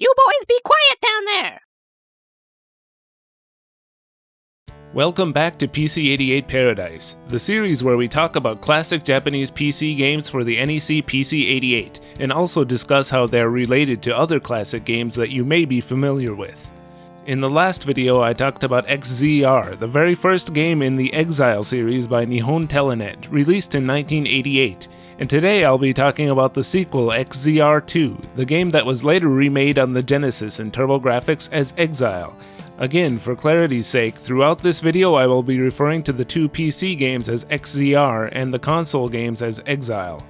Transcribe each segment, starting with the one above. You boys be quiet down there! Welcome back to PC-88 Paradise, the series where we talk about classic Japanese PC games for the NEC PC-88, and also discuss how they're related to other classic games that you may be familiar with. In the last video I talked about XZR, the very first game in the Exile series by Nihon Telenet, released in 1988, and today I'll be talking about the sequel XZR II, the game that was later remade on the Genesis and TurboGrafx as Exile. Again, for clarity's sake, throughout this video I will be referring to the two PC games as XZR and the console games as Exile.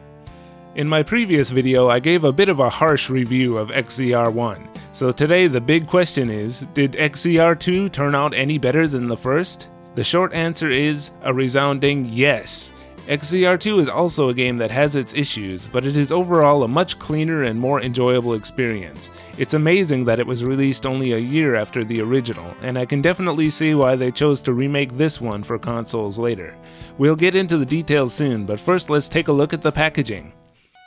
In my previous video I gave a bit of a harsh review of XZR 1, so today the big question is, did XZR 2 turn out any better than the first? The short answer is a resounding yes. XZR 2 is also a game that has its issues, but it is overall a much cleaner and more enjoyable experience. It's amazing that it was released only a year after the original, and I can definitely see why they chose to remake this one for consoles later. We'll get into the details soon, but first let's take a look at the packaging.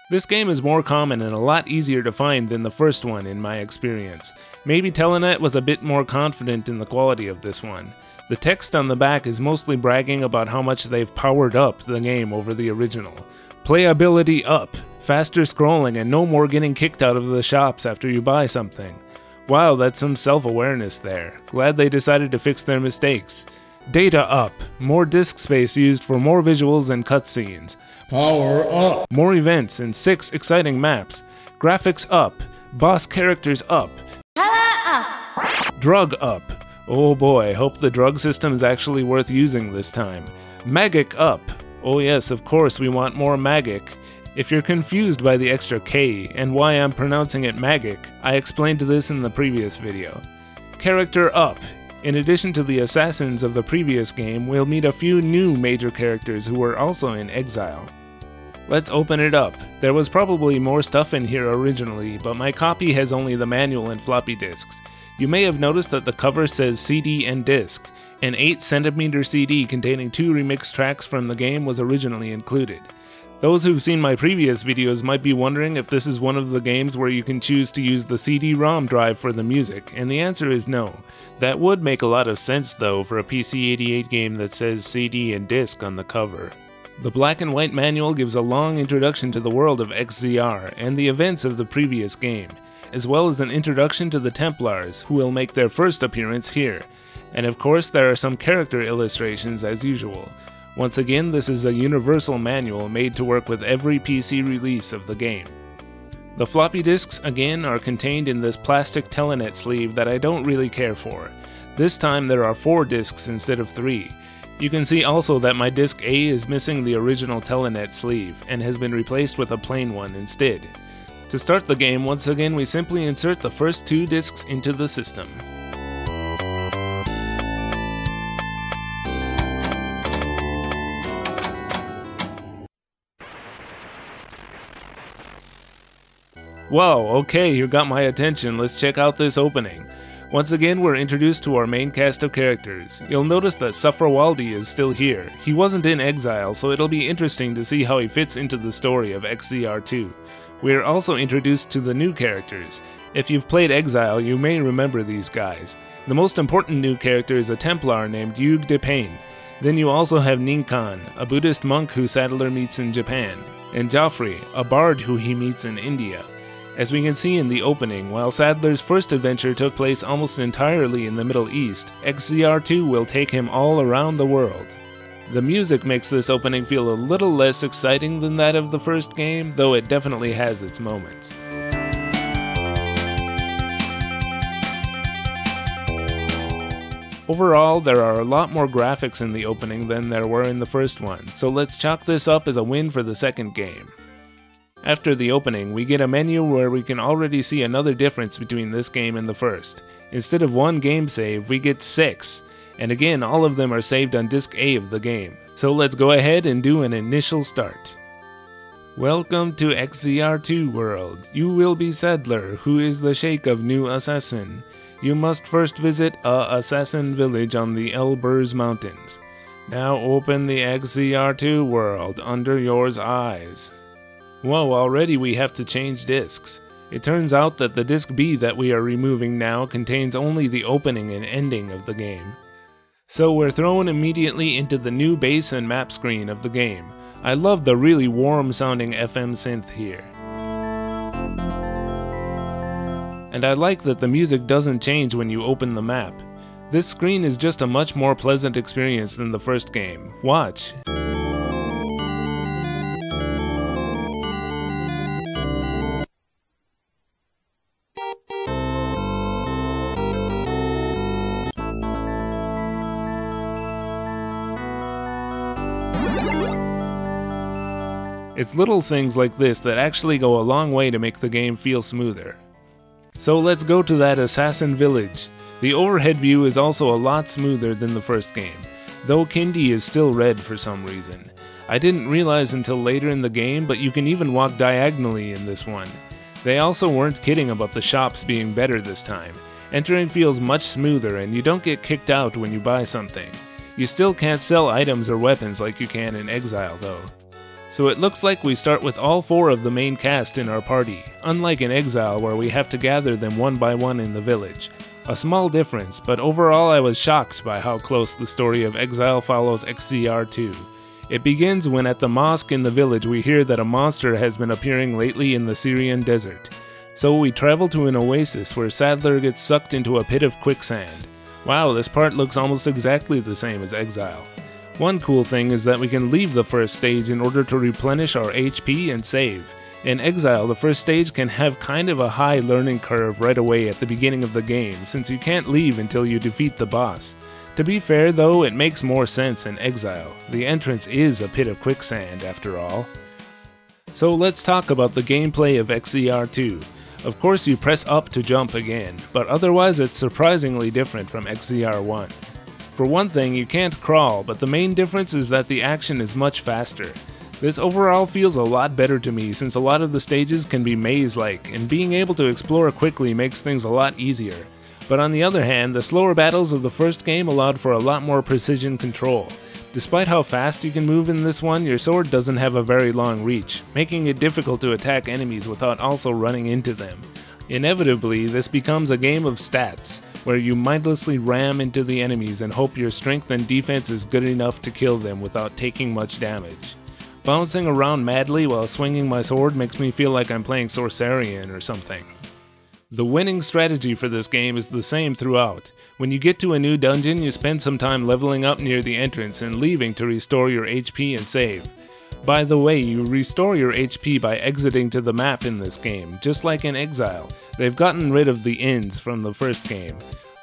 This game is more common and a lot easier to find than the first one in my experience. Maybe Telenet was a bit more confident in the quality of this one. The text on the back is mostly bragging about how much they've powered up the game over the original. Playability up, faster scrolling, and no more getting kicked out of the shops after you buy something. Wow, that's some self-awareness there. Glad they decided to fix their mistakes. Data up, more disk space used for more visuals and cutscenes. Power up! More events and 6 exciting maps. Graphics up, boss characters up. Drug up. Oh boy, hope the drug system is actually worth using this time. Magic up! Oh yes, of course we want more magic. If you're confused by the extra K and why I'm pronouncing it magic, I explained this in the previous video. Character up! In addition to the assassins of the previous game, we'll meet a few new major characters who were also in Exile. Let's open it up. There was probably more stuff in here originally, but my copy has only the manual and floppy disks. You may have noticed that the cover says CD and disc. An 8 cm CD containing 2 remixed tracks from the game was originally included. Those who've seen my previous videos might be wondering if this is one of the games where you can choose to use the CD-ROM drive for the music, and the answer is no. That would make a lot of sense though for a PC-88 game that says CD and disc on the cover. The black and white manual gives a long introduction to the world of XZR and the events of the previous game, as well as an introduction to the Templars, who will make their first appearance here. And of course there are some character illustrations as usual. Once again, this is a universal manual made to work with every PC release of the game. The floppy disks again are contained in this plastic Telenet sleeve that I don't really care for. This time there are 4 disks instead of 3. You can see also that my disk A is missing the original Telenet sleeve and has been replaced with a plain one instead. To start the game, once again we simply insert the first 2 discs into the system. Whoa, okay, you got my attention, let's check out this opening. Once again we're introduced to our main cast of characters. You'll notice that Suphrawaldi is still here. He wasn't in Exile, so it'll be interesting to see how he fits into the story of XZR 2. We are also introduced to the new characters. If you've played Exile, you may remember these guys. The most important new character is a Templar named Hugh de Payne. Then you also have Ninkan, a Buddhist monk who Sadler meets in Japan, and Joffrey, a bard who he meets in India. As we can see in the opening, while Sadler's first adventure took place almost entirely in the Middle East, XZR 2 will take him all around the world. The music makes this opening feel a little less exciting than that of the first game, though it definitely has its moments. Overall, there are a lot more graphics in the opening than there were in the first one, so let's chalk this up as a win for the second game. After the opening, we get a menu where we can already see another difference between this game and the first. Instead of 1 game save, we get 6. And again, all of them are saved on disk A of the game. So let's go ahead and do an initial start. Welcome to XZR 2 world. You will be Sadler, who is the sheikh of New Assassin. You must first visit a assassin village on the Elburz Mountains. Now open the XZR 2 world under your eyes. Whoa, already we have to change disks. It turns out that the disc B that we are removing now contains only the opening and ending of the game. So we're thrown immediately into the new base and map screen of the game. I love the really warm sounding FM synth here. And I like that the music doesn't change when you open the map. This screen is just a much more pleasant experience than the first game. Watch. It's little things like this that actually go a long way to make the game feel smoother. So let's go to that assassin village. The overhead view is also a lot smoother than the first game, though Kindi is still red for some reason. I didn't realize until later in the game, but you can even walk diagonally in this one. They also weren't kidding about the shops being better this time. Entering feels much smoother and you don't get kicked out when you buy something. You still can't sell items or weapons like you can in Exile though. So it looks like we start with all four of the main cast in our party, unlike in Exile where we have to gather them one by one in the village. A small difference, but overall I was shocked by how close the story of Exile follows XZR II. It begins when at the mosque in the village we hear that a monster has been appearing lately in the Syrian desert. So we travel to an oasis where Sadler gets sucked into a pit of quicksand. Wow, this part looks almost exactly the same as Exile. One cool thing is that we can leave the first stage in order to replenish our HP and save. In Exile, the first stage can have kind of a high learning curve right away at the beginning of the game, since you can't leave until you defeat the boss. To be fair though, it makes more sense in Exile. The entrance is a pit of quicksand after all. So let's talk about the gameplay of XZR II. Of course you press up to jump again, but otherwise it's surprisingly different from XZR I. For one thing, you can't crawl, but the main difference is that the action is much faster. This overall feels a lot better to me since a lot of the stages can be maze-like, and being able to explore quickly makes things a lot easier. But on the other hand, the slower battles of the first game allowed for a lot more precision control. Despite how fast you can move in this one, your sword doesn't have a very long reach, making it difficult to attack enemies without also running into them. Inevitably, this becomes a game of stats, where you mindlessly ram into the enemies and hope your strength and defense is good enough to kill them without taking much damage. Bouncing around madly while swinging my sword makes me feel like I'm playing Sorcerian or something. The winning strategy for this game is the same throughout. When you get to a new dungeon, you spend some time leveling up near the entrance and leaving to restore your HP and save. By the way, you restore your HP by exiting to the map in this game, just like in Exile. They've gotten rid of the inns from the first game.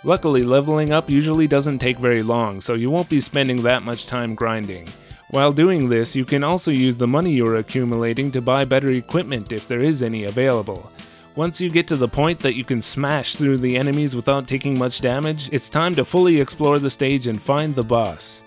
Luckily, leveling up usually doesn't take very long, so you won't be spending that much time grinding. While doing this, you can also use the money you're accumulating to buy better equipment if there is any available. Once you get to the point that you can smash through the enemies without taking much damage, it's time to fully explore the stage and find the boss.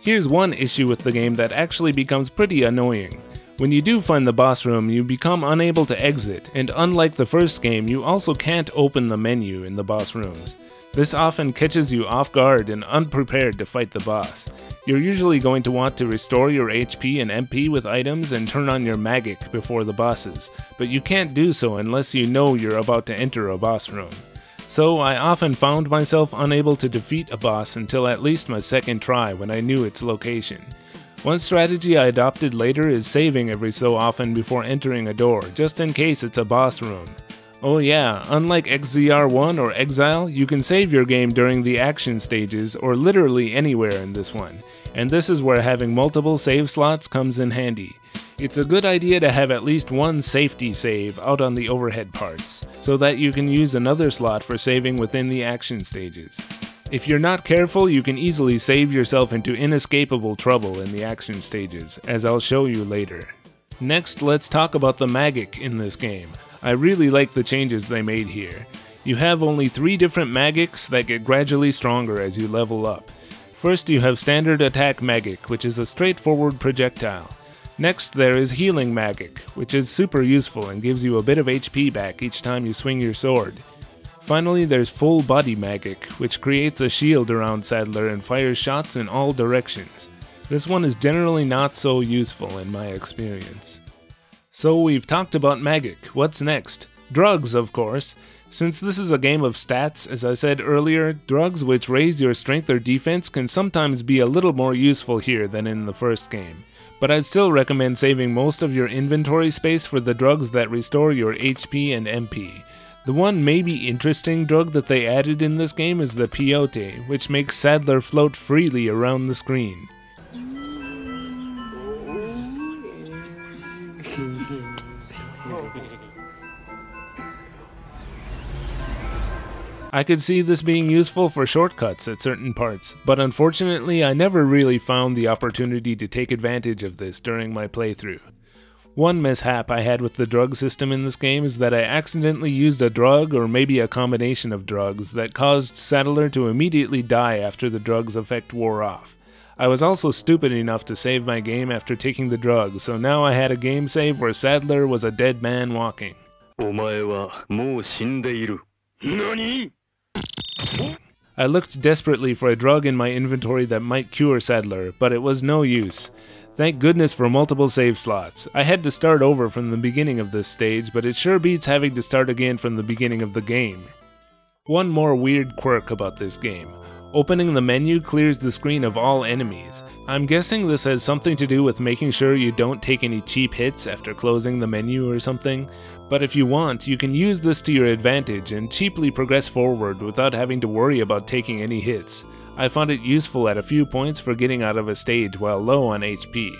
Here's one issue with the game that actually becomes pretty annoying. When you do find the boss room, you become unable to exit, and unlike the first game, you also can't open the menu in the boss rooms. This often catches you off guard and unprepared to fight the boss. You're usually going to want to restore your HP and MP with items and turn on your magic before the bosses, but you can't do so unless you know you're about to enter a boss room. So I often found myself unable to defeat a boss until at least my second try when I knew its location. One strategy I adopted later is saving every so often before entering a door, just in case it's a boss room. Oh yeah, unlike XZR I or Exile, you can save your game during the action stages or literally anywhere in this one, and this is where having multiple save slots comes in handy. It's a good idea to have at least one safety save out on the overhead parts, so that you can use another slot for saving within the action stages. If you're not careful, you can easily save yourself into inescapable trouble in the action stages, as I'll show you later. Next, let's talk about the magic in this game. I really like the changes they made here. You have only 3 different magics that get gradually stronger as you level up. First you have standard attack magic, which is a straightforward projectile. Next there is healing magic, which is super useful and gives you a bit of HP back each time you swing your sword. Finally there's full body magic, which creates a shield around Sadler and fires shots in all directions. This one is generally not so useful in my experience. So we've talked about magic, what's next? Drugs, of course. Since this is a game of stats, as I said earlier, drugs which raise your strength or defense can sometimes be a little more useful here than in the first game. But I'd still recommend saving most of your inventory space for the drugs that restore your HP and MP. The one maybe interesting drug that they added in this game is the peyote, which makes Sadler float freely around the screen. I could see this being useful for shortcuts at certain parts, but unfortunately I never really found the opportunity to take advantage of this during my playthrough. One mishap I had with the drug system in this game is that I accidentally used a drug or maybe a combination of drugs that caused Sadler to immediately die after the drug's effect wore off. I was also stupid enough to save my game after taking the drug, so now I had a game save where Sadler was a dead man walking. お前はもう死んでいる。何? I looked desperately for a drug in my inventory that might cure Sadler, but it was no use. Thank goodness for multiple save slots. I had to start over from the beginning of this stage, but it sure beats having to start again from the beginning of the game. One more weird quirk about this game. Opening the menu clears the screen of all enemies. I'm guessing this has something to do with making sure you don't take any cheap hits after closing the menu or something. But if you want, you can use this to your advantage and cheaply progress forward without having to worry about taking any hits. I found it useful at a few points for getting out of a stage while low on HP.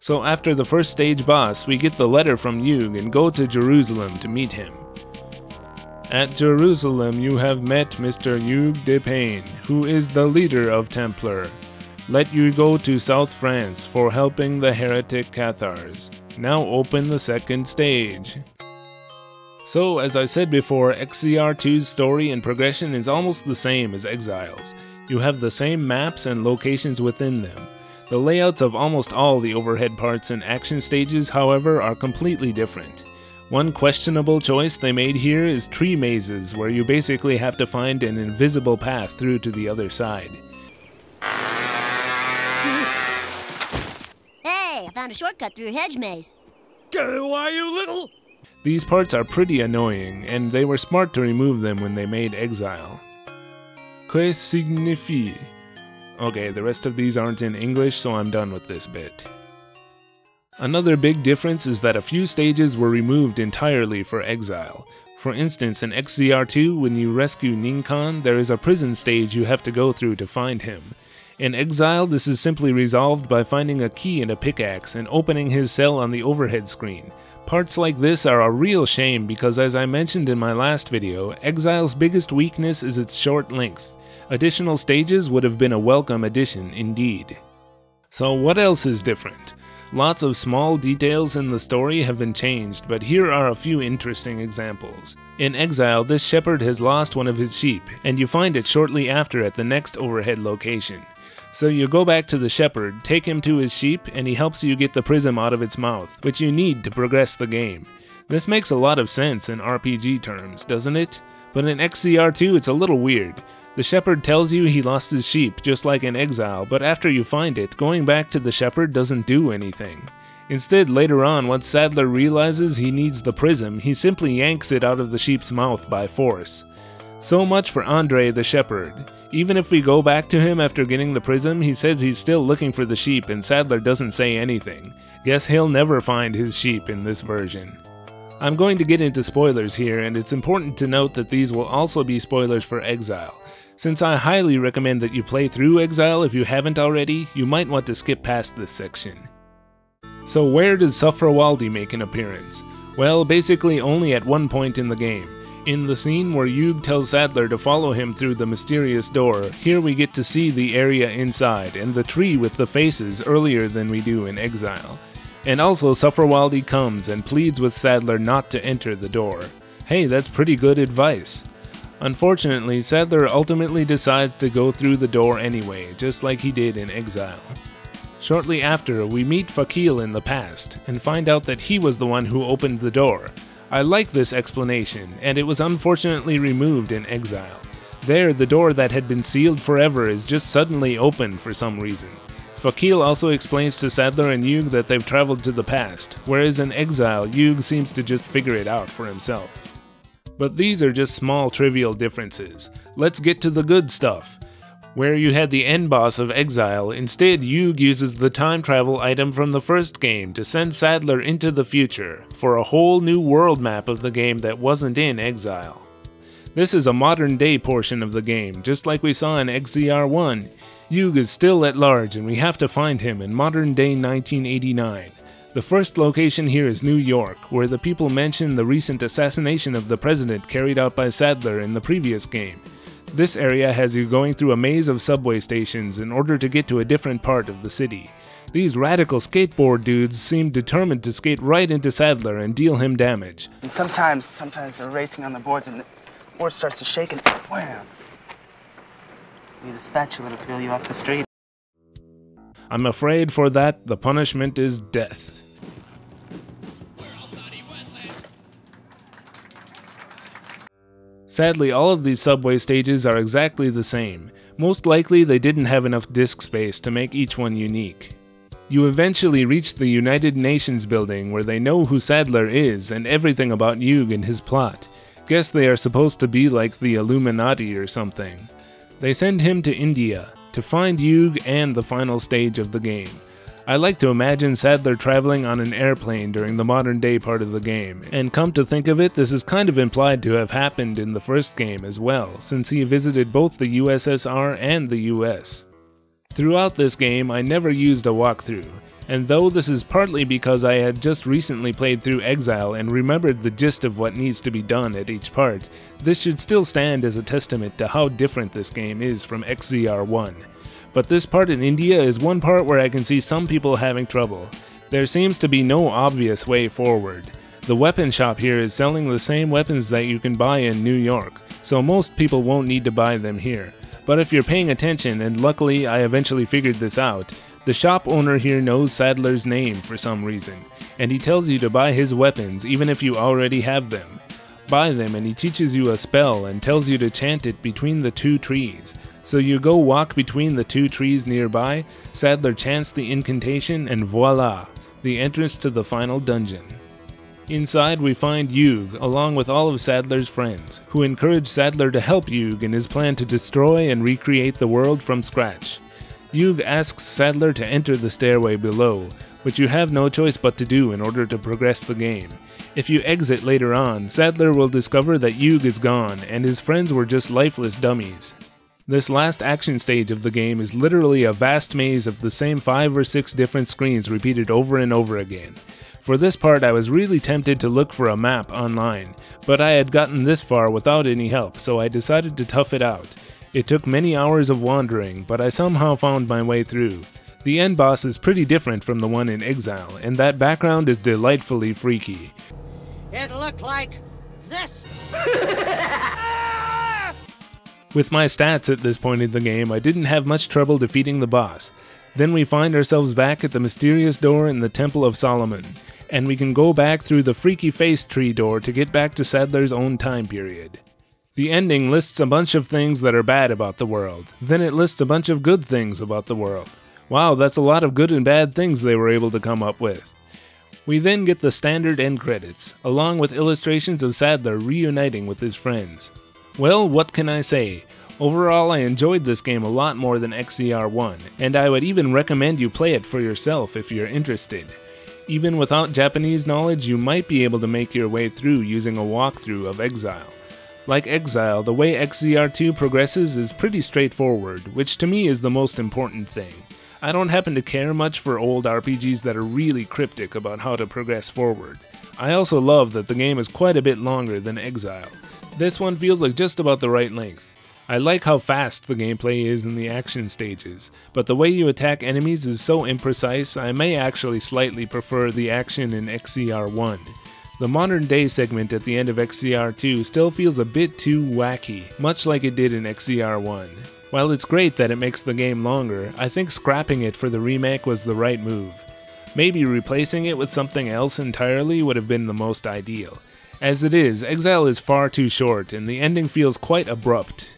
So after the first stage boss, we get the letter from Yug and go to Jerusalem to meet him. At Jerusalem you have met Mr. Hugh de Payne, who is the leader of Templar. Let you go to South France for helping the heretic Cathars. Now open the second stage. So, as I said before, XZR II's story and progression is almost the same as Exile's. You have the same maps and locations within them. The layouts of almost all the overhead parts and action stages, however, are completely different. One questionable choice they made here is tree mazes, where you basically have to find an invisible path through to the other side. Hey, I found a shortcut through hedge maze. Go away, you little... These parts are pretty annoying, and they were smart to remove them when they made Exile. Que signifie? Okay, the rest of these aren't in English, so I'm done with this bit. Another big difference is that a few stages were removed entirely for Exile. For instance, in XZR II, when you rescue Ninkan, there is a prison stage you have to go through to find him. In Exile, this is simply resolved by finding a key and a pickaxe and opening his cell on the overhead screen. Parts like this are a real shame because, as I mentioned in my last video, Exile's biggest weakness is its short length. Additional stages would have been a welcome addition indeed. So what else is different? Lots of small details in the story have been changed, but here are a few interesting examples. In Exile, this shepherd has lost one of his sheep, and you find it shortly after at the next overhead location. So you go back to the shepherd, take him to his sheep, and he helps you get the prism out of its mouth, which you need to progress the game. This makes a lot of sense in RPG terms, doesn't it? But in XZR II it's a little weird. The shepherd tells you he lost his sheep, just like in Exile, but after you find it, going back to the shepherd doesn't do anything. Instead, later on, once Sadler realizes he needs the prism, he simply yanks it out of the sheep's mouth by force. So much for Andre the Shepherd. Even if we go back to him after getting the prism, he says he's still looking for the sheep and Sadler doesn't say anything. Guess he'll never find his sheep in this version. I'm going to get into spoilers here, and it's important to note that these will also be spoilers for Exile. Since I highly recommend that you play through Exile if you haven't already, you might want to skip past this section. So where does Suphrawaldi make an appearance? Well, basically only at one point in the game. In the scene where Yug tells Sadler to follow him through the mysterious door, here we get to see the area inside and the tree with the faces earlier than we do in Exile. And also Suphrawaldi comes and pleads with Sadler not to enter the door. Hey, that's pretty good advice. Unfortunately, Sadler ultimately decides to go through the door anyway, just like he did in Exile. Shortly after, we meet Fakil in the past and find out that he was the one who opened the door. I like this explanation, and it was unfortunately removed in Exile. There, the door that had been sealed forever is just suddenly open for some reason. Fakil also explains to Sadler and Yug that they've traveled to the past, whereas in Exile, Yug seems to just figure it out for himself. But these are just small trivial differences. Let's get to the good stuff. Where you had the end boss of Exile, instead Yug uses the time travel item from the first game to send Sadler into the future, for a whole new world map of the game that wasn't in Exile. This is a modern day portion of the game, just like we saw in XZR 1. Yug is still at large and we have to find him in modern day 1989. The first location here is New York, where the people mention the recent assassination of the president carried out by Sadler in the previous game. This area has you going through a maze of subway stations in order to get to a different part of the city. These radical skateboard dudes seem determined to skate right into Sadler and deal him damage. And sometimes they're racing on the boards and the board starts to shake and wham! You need a spatula to peel you off the street. I'm afraid for that, the punishment is death. Sadly, all of these subway stages are exactly the same. Most likely they didn't have enough disk space to make each one unique. You eventually reach the United Nations building where they know who Sadler is and everything about Yug and his plot. Guess they are supposed to be like the Illuminati or something. They send him to India to find Yug and the final stage of the game. I like to imagine Sadler traveling on an airplane during the modern day part of the game, and come to think of it, this is kind of implied to have happened in the first game as well, since he visited both the USSR and the US. Throughout this game, I never used a walkthrough, and though this is partly because I had just recently played through Exile and remembered the gist of what needs to be done at each part, this should still stand as a testament to how different this game is from XZR 1. But this part in India is one part where I can see some people having trouble. There seems to be no obvious way forward. The weapon shop here is selling the same weapons that you can buy in New York, so most people won't need to buy them here. But if you're paying attention, and luckily I eventually figured this out, the shop owner here knows Sadler's name for some reason, and he tells you to buy his weapons even if you already have them. Buy them and he teaches you a spell and tells you to chant it between the two trees. So you go walk between the two trees nearby, Sadler chants the incantation, and voila, the entrance to the final dungeon. Inside we find Yug, along with all of Sadler's friends, who encourage Sadler to help Yug in his plan to destroy and recreate the world from scratch. Yug asks Sadler to enter the stairway below, which you have no choice but to do in order to progress the game. If you exit later on, Sadler will discover that Yug is gone and his friends were just lifeless dummies. This last action stage of the game is literally a vast maze of the same 5 or 6 different screens repeated over and over again. For this part I was really tempted to look for a map online, but I had gotten this far without any help, so I decided to tough it out. It took many hours of wandering, but I somehow found my way through. The end boss is pretty different from the one in Exile, and that background is delightfully freaky. It looked like this! With my stats at this point in the game, I didn't have much trouble defeating the boss. Then we find ourselves back at the mysterious door in the Temple of Solomon, and we can go back through the freaky face tree door to get back to Sadler's own time period. The ending lists a bunch of things that are bad about the world, then it lists a bunch of good things about the world. Wow, that's a lot of good and bad things they were able to come up with. We then get the standard end credits, along with illustrations of Sadler reuniting with his friends. Well, what can I say? Overall, I enjoyed this game a lot more than XZR 1, and I would even recommend you play it for yourself if you're interested. Even without Japanese knowledge, you might be able to make your way through using a walkthrough of Exile. Like Exile, the way XZR 2 progresses is pretty straightforward, which to me is the most important thing. I don't happen to care much for old RPGs that are really cryptic about how to progress forward. I also love that the game is quite a bit longer than Exile. This one feels like just about the right length. I like how fast the gameplay is in the action stages, but the way you attack enemies is so imprecise, I may actually slightly prefer the action in XZR 1. The modern day segment at the end of XZR 2 still feels a bit too wacky, much like it did in XZR 1. While it's great that it makes the game longer, I think scrapping it for the remake was the right move. Maybe replacing it with something else entirely would have been the most ideal. As it is, Exile is far too short, and the ending feels quite abrupt.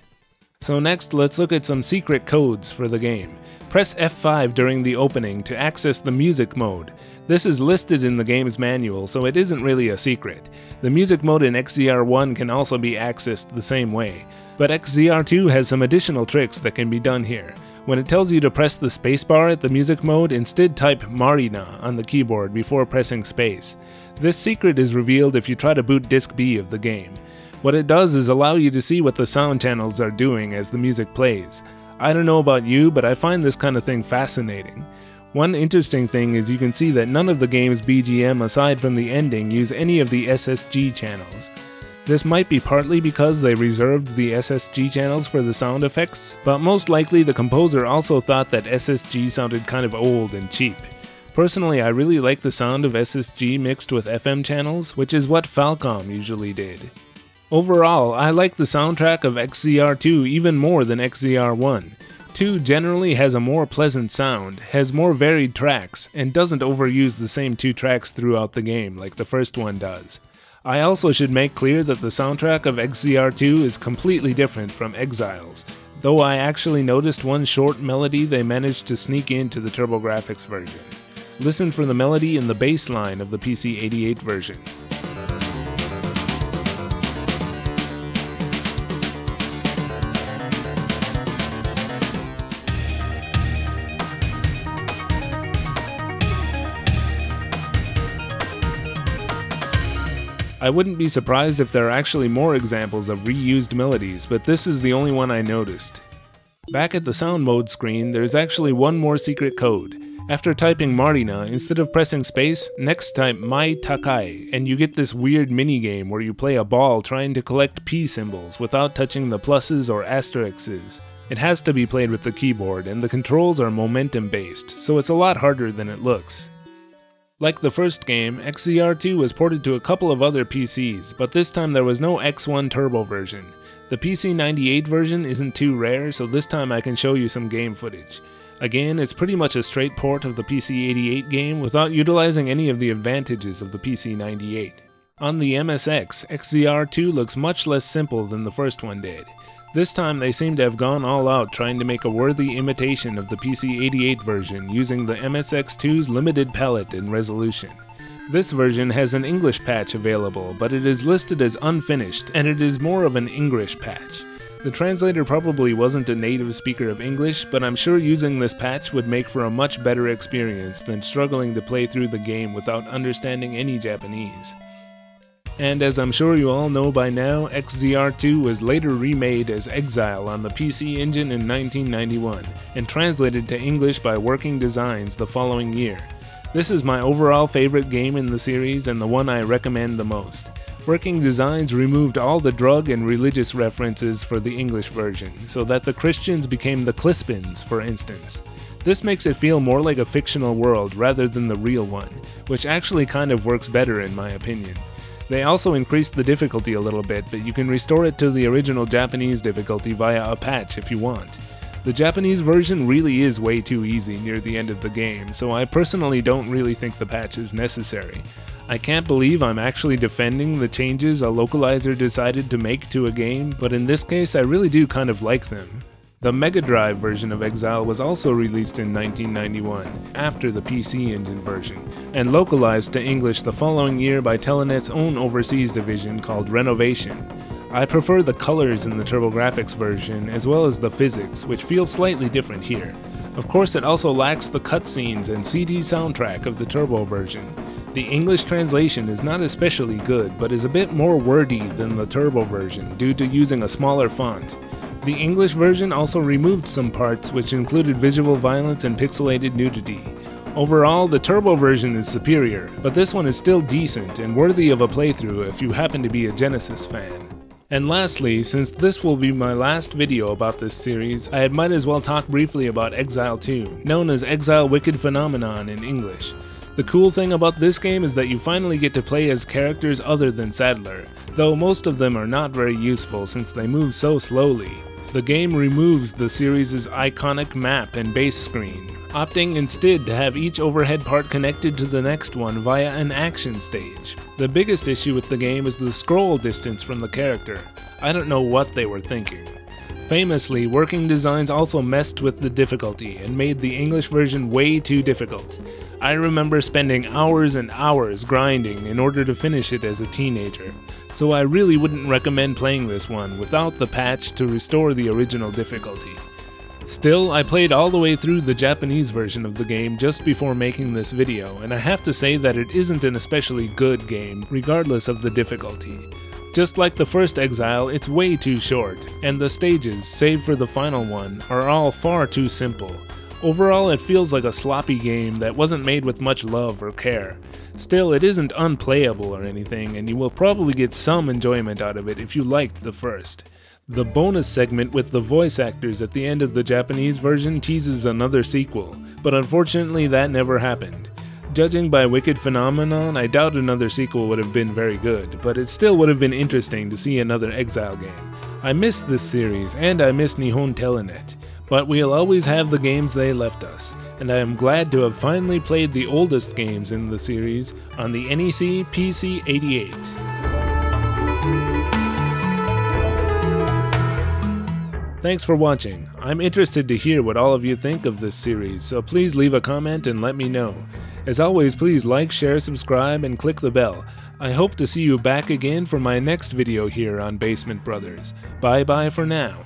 So next, let's look at some secret codes for the game. Press F5 during the opening to access the music mode. This is listed in the game's manual, so it isn't really a secret. The music mode in XZR I can also be accessed the same way, but XZR II has some additional tricks that can be done here. When it tells you to press the spacebar at the music mode, instead type Marina on the keyboard before pressing space. This secret is revealed if you try to boot Disc B of the game. What it does is allow you to see what the sound channels are doing as the music plays. I don't know about you, but I find this kind of thing fascinating. One interesting thing is you can see that none of the game's BGM aside from the ending use any of the SSG channels. This might be partly because they reserved the SSG channels for the sound effects, but most likely the composer also thought that SSG sounded kind of old and cheap. Personally, I really like the sound of SSG mixed with FM channels, which is what Falcom usually did. Overall, I like the soundtrack of XZR II even more than XZR I. II generally has a more pleasant sound, has more varied tracks, and doesn't overuse the same two tracks throughout the game like the first one does. I also should make clear that the soundtrack of XZR II is completely different from Exile's, though I actually noticed one short melody they managed to sneak into the TurboGrafx version. Listen for the melody in the bass line of the PC-88 version. I wouldn't be surprised if there are actually more examples of reused melodies, but this is the only one I noticed. Back at the sound mode screen, there's actually one more secret code. After typing Marina, instead of pressing space, next type Mai Takai, and you get this weird minigame where you play a ball trying to collect P symbols without touching the pluses or asterisks. It has to be played with the keyboard, and the controls are momentum based, so it's a lot harder than it looks. Like the first game, XZR II was ported to a couple of other PCs, but this time there was no X1 Turbo version. The PC-98 version isn't too rare, so this time I can show you some game footage. Again, it's pretty much a straight port of the PC-88 game without utilizing any of the advantages of the PC-98. On the MSX, XZR II looks much less simple than the first one did. This time they seem to have gone all out trying to make a worthy imitation of the PC-88 version using the MSX2's limited palette and resolution. This version has an English patch available, but it is listed as unfinished, and it is more of an English patch. The translator probably wasn't a native speaker of English, but I'm sure using this patch would make for a much better experience than struggling to play through the game without understanding any Japanese. And as I'm sure you all know by now, XZR II was later remade as Exile on the PC Engine in 1991, and translated to English by Working Designs the following year. This is my overall favorite game in the series and the one I recommend the most. Working Designs removed all the drug and religious references for the English version, so that the Christians became the Clispins, for instance. This makes it feel more like a fictional world rather than the real one, which actually kind of works better in my opinion. They also increased the difficulty a little bit, but you can restore it to the original Japanese difficulty via a patch if you want. The Japanese version really is way too easy near the end of the game, so I personally don't really think the patch is necessary. I can't believe I'm actually defending the changes a localizer decided to make to a game, but in this case I really do kind of like them. The Mega Drive version of Exile was also released in 1991, after the PC Engine version, and localized to English the following year by Telenet's own overseas division called Renovation. I prefer the colors in the TurboGrafx version, as well as the physics, which feels slightly different here. Of course, it also lacks the cutscenes and CD soundtrack of the Turbo version. The English translation is not especially good, but is a bit more wordy than the Turbo version due to using a smaller font. The English version also removed some parts which included visual violence and pixelated nudity. Overall, the Turbo version is superior, but this one is still decent and worthy of a playthrough if you happen to be a Genesis fan. And lastly, since this will be my last video about this series, I might as well talk briefly about Exile II, known as Exile Wicked Phenomenon in English. The cool thing about this game is that you finally get to play as characters other than Sadler, though most of them are not very useful since they move so slowly. The game removes the series' iconic map and base screen, opting instead to have each overhead part connected to the next one via an action stage. The biggest issue with the game is the scroll distance from the character. I don't know what they were thinking. Famously, Working Designs also messed with the difficulty and made the English version way too difficult. I remember spending hours and hours grinding in order to finish it as a teenager, so I really wouldn't recommend playing this one without the patch to restore the original difficulty. Still, I played all the way through the Japanese version of the game just before making this video, and I have to say that it isn't an especially good game, regardless of the difficulty. Just like the first Exile, it's way too short, and the stages, save for the final one, are all far too simple. Overall, it feels like a sloppy game that wasn't made with much love or care. Still, it isn't unplayable or anything, and you will probably get some enjoyment out of it if you liked the first. The bonus segment with the voice actors at the end of the Japanese version teases another sequel, but unfortunately that never happened. Judging by Wicked Phenomenon, I doubt another sequel would have been very good, but it still would have been interesting to see another Exile game. I miss this series, and I miss Nihon Telenet, but we'll always have the games they left us, and I am glad to have finally played the oldest games in the series on the NEC PC-88. Thanks for watching. I'm interested to hear what all of you think of this series, so please leave a comment and let me know. As always, please like, share, subscribe, and click the bell. I hope to see you back again for my next video here on Basement Brothers. Bye bye for now.